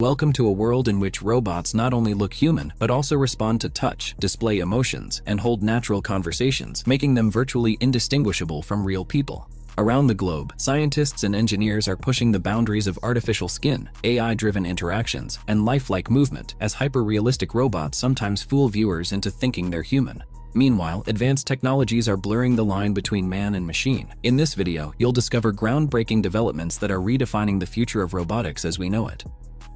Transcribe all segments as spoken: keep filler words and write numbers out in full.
Welcome to a world in which robots not only look human, but also respond to touch, display emotions, and hold natural conversations, making them virtually indistinguishable from real people. Around the globe, scientists and engineers are pushing the boundaries of artificial skin, A I-driven interactions, and lifelike movement, as hyper-realistic robots sometimes fool viewers into thinking they're human. Meanwhile, advanced technologies are blurring the line between man and machine. In this video, you'll discover groundbreaking developments that are redefining the future of robotics as we know it.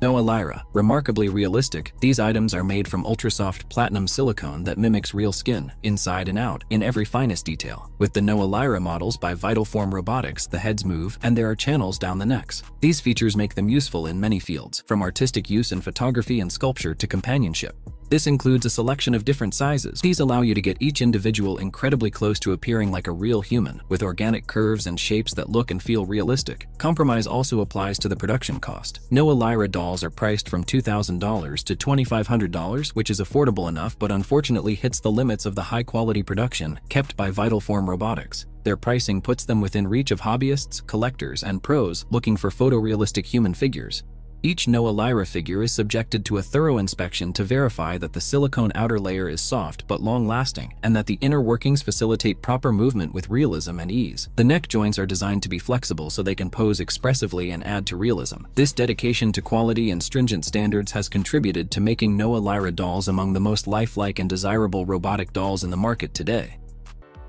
Noah Lyra, remarkably realistic, these items are made from ultra-soft platinum silicone that mimics real skin, inside and out, in every finest detail. With the Noah Lyra models by Vital Form Robotics, the heads move, and there are channels down the necks. These features make them useful in many fields, from artistic use in photography and sculpture to companionship. This includes a selection of different sizes. These allow you to get each individual incredibly close to appearing like a real human, with organic curves and shapes that look and feel realistic. Compromise also applies to the production cost. Noah Lyra dolls are priced from two thousand dollars to twenty-five hundred dollars, which is affordable enough but unfortunately hits the limits of the high-quality production kept by Vital Form Robotics. Their pricing puts them within reach of hobbyists, collectors, and pros looking for photorealistic human figures. Each Noah Lyra figure is subjected to a thorough inspection to verify that the silicone outer layer is soft but long-lasting, and that the inner workings facilitate proper movement with realism and ease. The neck joints are designed to be flexible so they can pose expressively and add to realism. This dedication to quality and stringent standards has contributed to making Noah Lyra dolls among the most lifelike and desirable robotic dolls in the market today.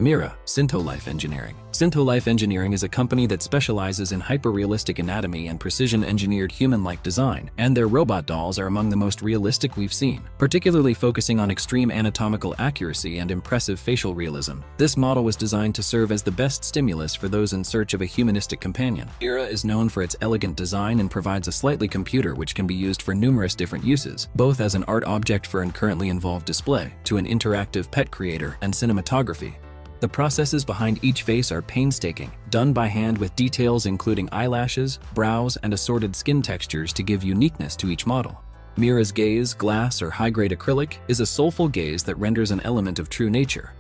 Mira, SynthoLife Engineering. SynthoLife Engineering is a company that specializes in hyper-realistic anatomy and precision-engineered human-like design, and their robot dolls are among the most realistic we've seen, particularly focusing on extreme anatomical accuracy and impressive facial realism. This model was designed to serve as the best stimulus for those in search of a humanistic companion. Mira is known for its elegant design and provides a slightly computer which can be used for numerous different uses, both as an art object for an currently involved display, to an interactive pet creator, and cinematography. The processes behind each face are painstaking, done by hand with details including eyelashes, brows, and assorted skin textures to give uniqueness to each model. Mira's gaze, glass, or high-grade acrylic, is a soulful gaze that renders an element of true nature.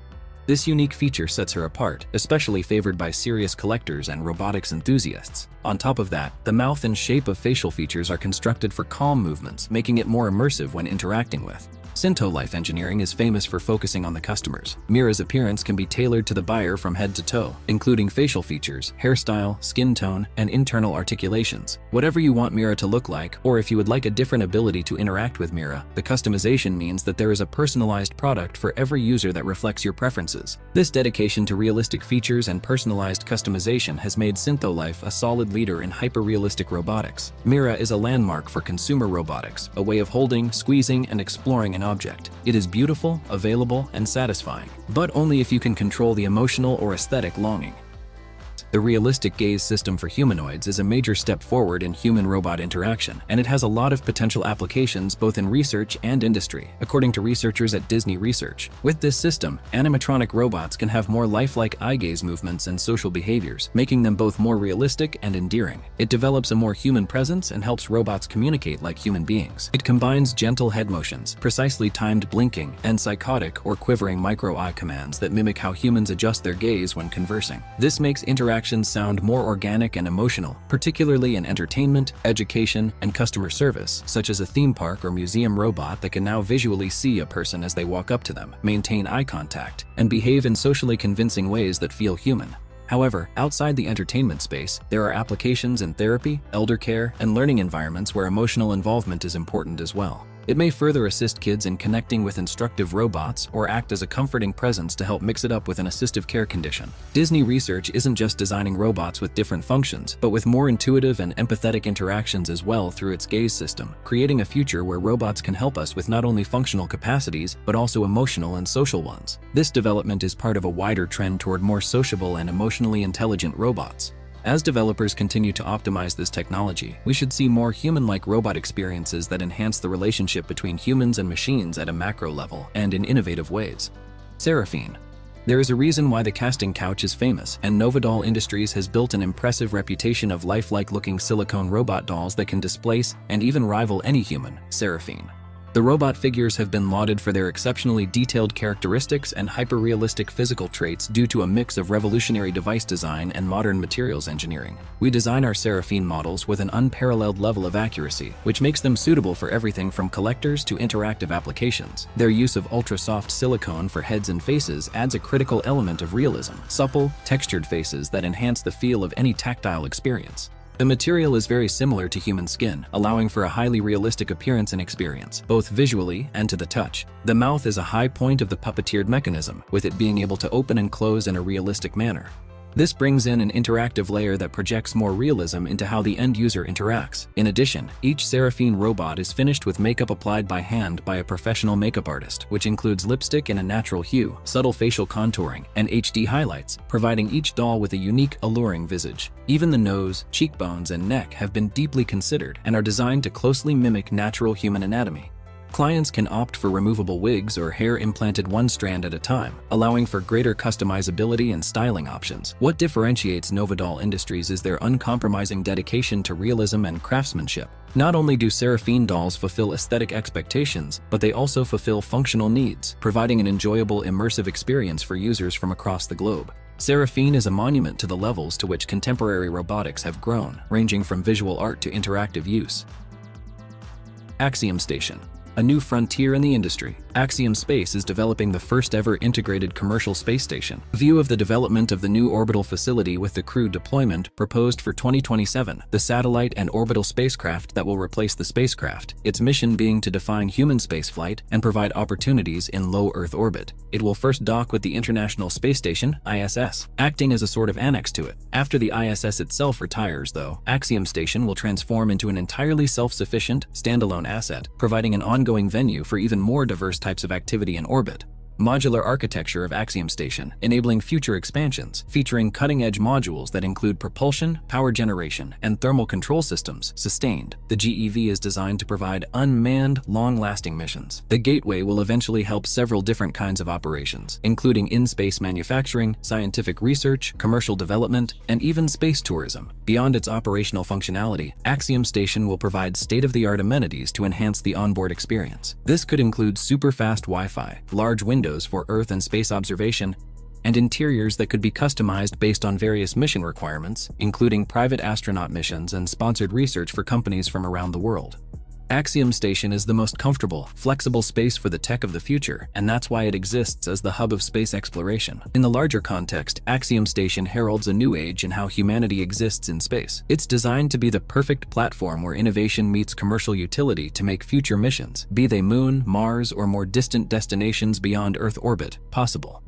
This unique feature sets her apart, especially favored by serious collectors and robotics enthusiasts. On top of that, the mouth and shape of facial features are constructed for calm movements, making it more immersive when interacting with. SynthoLife Engineering is famous for focusing on the customers. Mira's appearance can be tailored to the buyer from head to toe, including facial features, hairstyle, skin tone, and internal articulations. Whatever you want Mira to look like, or if you would like a different ability to interact with Mira, the customization means that there is a personalized product for every user that reflects your preferences. This dedication to realistic features and personalized customization has made SynthoLife a solid leader in hyper-realistic robotics. Mira is a landmark for consumer robotics, a way of holding, squeezing, and exploring an object. It is beautiful, available, and satisfying, but only if you can control the emotional or aesthetic longing. The realistic gaze system for humanoids is a major step forward in human-robot interaction, and it has a lot of potential applications both in research and industry, according to researchers at Disney Research. With this system, animatronic robots can have more lifelike eye gaze movements and social behaviors, making them both more realistic and endearing. It develops a more human presence and helps robots communicate like human beings. It combines gentle head motions, precisely timed blinking, and psychotic or quivering micro-eye commands that mimic how humans adjust their gaze when conversing. This makes interaction Actions sound more organic and emotional, particularly in entertainment, education, and customer service, such as a theme park or museum robot that can now visually see a person as they walk up to them, maintain eye contact, and behave in socially convincing ways that feel human. However, outside the entertainment space, there are applications in therapy, elder care, and learning environments where emotional involvement is important as well. It may further assist kids in connecting with instructive robots or act as a comforting presence to help mix it up with an assistive care condition. Disney Research isn't just designing robots with different functions, but with more intuitive and empathetic interactions as well through its gaze system, creating a future where robots can help us with not only functional capacities, but also emotional and social ones. This development is part of a wider trend toward more sociable and emotionally intelligent robots. As developers continue to optimize this technology, we should see more human-like robot experiences that enhance the relationship between humans and machines at a macro level and in innovative ways. Seraphine. There is a reason why the casting couch is famous, and NovaDoll Industries has built an impressive reputation of lifelike-looking silicone robot dolls that can displace and even rival any human, Seraphine. The robot figures have been lauded for their exceptionally detailed characteristics and hyper-realistic physical traits due to a mix of revolutionary device design and modern materials engineering. We design our Seraphine models with an unparalleled level of accuracy, which makes them suitable for everything from collectors to interactive applications. Their use of ultra-soft silicone for heads and faces adds a critical element of realism, supple, textured faces that enhance the feel of any tactile experience. The material is very similar to human skin, allowing for a highly realistic appearance and experience, both visually and to the touch. The mouth is a high point of the puppeteered mechanism, with it being able to open and close in a realistic manner. This brings in an interactive layer that projects more realism into how the end user interacts. In addition, each Seraphine robot is finished with makeup applied by hand by a professional makeup artist, which includes lipstick in a natural hue, subtle facial contouring, and H D highlights, providing each doll with a unique, alluring visage. Even the nose, cheekbones, and neck have been deeply considered and are designed to closely mimic natural human anatomy. Clients can opt for removable wigs or hair implanted one strand at a time, allowing for greater customizability and styling options. What differentiates NovaDoll Industries is their uncompromising dedication to realism and craftsmanship. Not only do Seraphine dolls fulfill aesthetic expectations, but they also fulfill functional needs, providing an enjoyable, immersive experience for users from across the globe. Seraphine is a monument to the levels to which contemporary robotics have grown, ranging from visual art to interactive use. Axiom Station. A new frontier in the industry. Axiom Space is developing the first-ever integrated commercial space station. View of the development of the new orbital facility with the crew deployment proposed for twenty twenty-seven, the satellite and orbital spacecraft that will replace the spacecraft, its mission being to define human spaceflight and provide opportunities in low Earth orbit. It will first dock with the International Space Station, I S S, acting as a sort of annex to it. After the I S S itself retires, though, Axiom Station will transform into an entirely self-sufficient, standalone asset, providing an ongoing Ongoing venue for even more diverse types of activity in orbit. Modular architecture of Axiom Station, enabling future expansions, featuring cutting-edge modules that include propulsion, power generation, and thermal control systems, sustained. The G E V is designed to provide unmanned, long-lasting missions. The gateway will eventually help several different kinds of operations, including in-space manufacturing, scientific research, commercial development, and even space tourism. Beyond its operational functionality, Axiom Station will provide state-of-the-art amenities to enhance the onboard experience. This could include super-fast Wi-Fi, large windows for Earth and space observation, and interiors that could be customized based on various mission requirements, including private astronaut missions and sponsored research for companies from around the world. Axiom Station is the most comfortable, flexible space for the tech of the future, and that's why it exists as the hub of space exploration. In the larger context, Axiom Station heralds a new age in how humanity exists in space. It's designed to be the perfect platform where innovation meets commercial utility to make future missions, be they Moon, Mars, or more distant destinations beyond Earth orbit, possible.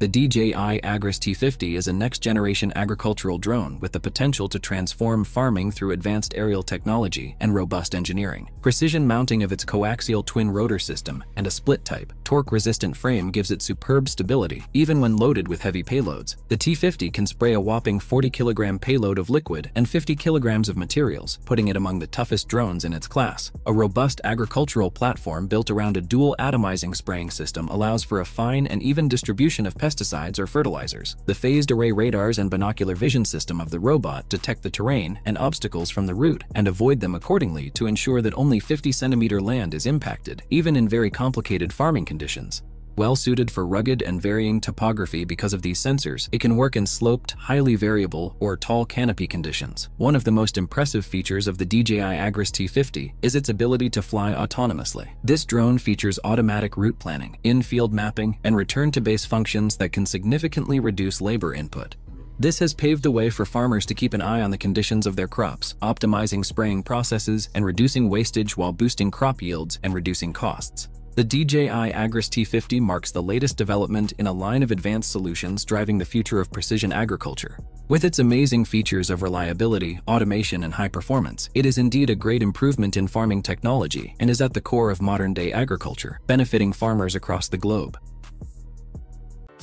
The D J I Agras T fifty is a next-generation agricultural drone with the potential to transform farming through advanced aerial technology and robust engineering. Precision mounting of its coaxial twin rotor system and a split-type, torque-resistant frame gives it superb stability, even when loaded with heavy payloads. The T fifty can spray a whopping forty kilogram payload of liquid and fifty kilograms of materials, putting it among the toughest drones in its class. A robust agricultural platform built around a dual atomizing spraying system allows for a fine and even distribution of pesticides or fertilizers. The phased array radars and binocular vision system of the robot detect the terrain and obstacles from the route and avoid them accordingly to ensure that only fifty centimeter land is impacted, even in very complicated farming conditions. Well suited for rugged and varying topography because of these sensors, it can work in sloped, highly variable, or tall canopy conditions. One of the most impressive features of the D J I Agras T fifty is its ability to fly autonomously. This drone features automatic route planning, in-field mapping, and return-to-base functions that can significantly reduce labor input. This has paved the way for farmers to keep an eye on the conditions of their crops, optimizing spraying processes and reducing wastage while boosting crop yields and reducing costs. The D J I Agras T fifty marks the latest development in a line of advanced solutions driving the future of precision agriculture. With its amazing features of reliability, automation, and high performance, it is indeed a great improvement in farming technology and is at the core of modern-day agriculture, benefiting farmers across the globe.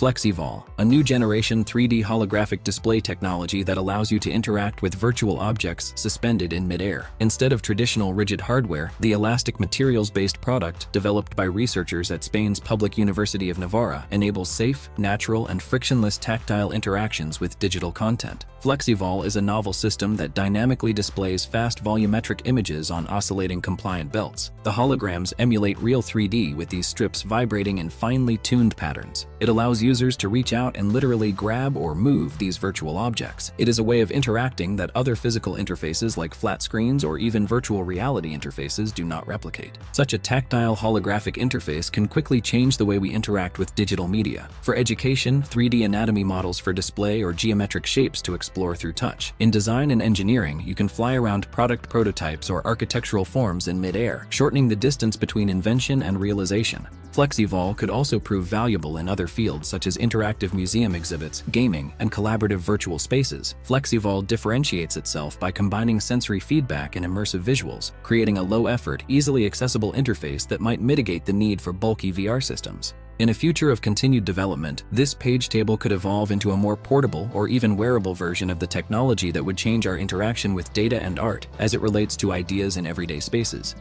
FlexiVol, a new generation three D holographic display technology that allows you to interact with virtual objects suspended in midair. Instead of traditional rigid hardware, the elastic materials-based product, developed by researchers at Spain's Public University of Navarra, enables safe, natural, and frictionless tactile interactions with digital content. FlexiVol is a novel system that dynamically displays fast volumetric images on oscillating compliant belts. The holograms emulate real three D with these strips vibrating in finely tuned patterns. It allows users to reach out and literally grab or move these virtual objects. It is a way of interacting that other physical interfaces like flat screens or even virtual reality interfaces do not replicate. Such a tactile holographic interface can quickly change the way we interact with digital media. For education, three D anatomy models for display or geometric shapes to explore through touch. In design and engineering, you can fly around product prototypes or architectural forms in mid-air, shortening the distance between invention and realization. FlexiVol could also prove valuable in other fields such as interactive museum exhibits, gaming, and collaborative virtual spaces. FlexiVol differentiates itself by combining sensory feedback and immersive visuals, creating a low-effort, easily accessible interface that might mitigate the need for bulky V R systems. In a future of continued development, this page table could evolve into a more portable or even wearable version of the technology that would change our interaction with data and art as it relates to ideas in everyday spaces.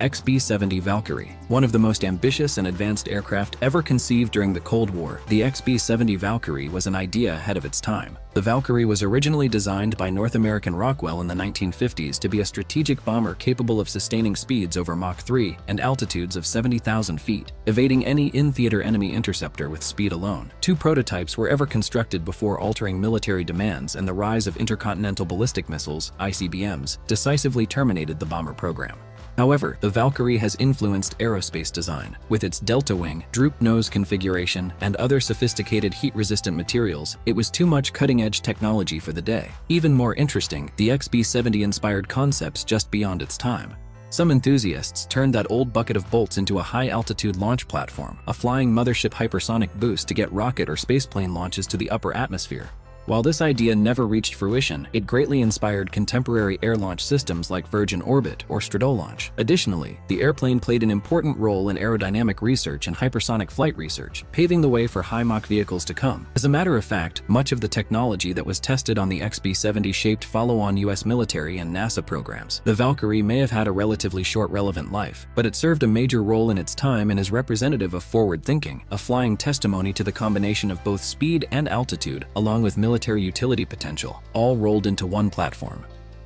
X B seventy Valkyrie. One of the most ambitious and advanced aircraft ever conceived during the Cold War, the X B seventy Valkyrie was an idea ahead of its time. The Valkyrie was originally designed by North American Rockwell in the nineteen fifties to be a strategic bomber capable of sustaining speeds over Mach three and altitudes of seventy thousand feet, evading any in-theater enemy interceptor with speed alone. Two prototypes were ever constructed before altering military demands, and the rise of intercontinental ballistic missiles, I C B Ms, decisively terminated the bomber program. However, the Valkyrie has influenced aerospace design. With its delta wing, droop nose configuration, and other sophisticated heat-resistant materials, it was too much cutting-edge technology for the day. Even more interesting, the X B seventy inspired concepts just beyond its time. Some enthusiasts turned that old bucket of bolts into a high-altitude launch platform, a flying mothership hypersonic boost to get rocket or spaceplane launches to the upper atmosphere. While this idea never reached fruition, it greatly inspired contemporary air launch systems like Virgin Orbit or Stratolaunch. Additionally, the airplane played an important role in aerodynamic research and hypersonic flight research, paving the way for high Mach vehicles to come. As a matter of fact, much of the technology that was tested on the X B seventy shaped follow-on U S military and NASA programs. The Valkyrie may have had a relatively short relevant life, but it served a major role in its time and is representative of forward thinking, a flying testimony to the combination of both speed and altitude, along with military military utility potential, all rolled into one platform.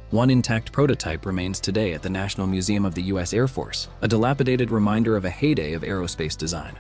One intact prototype remains today at the National Museum of the U S Air Force, a dilapidated reminder of a heyday of aerospace design.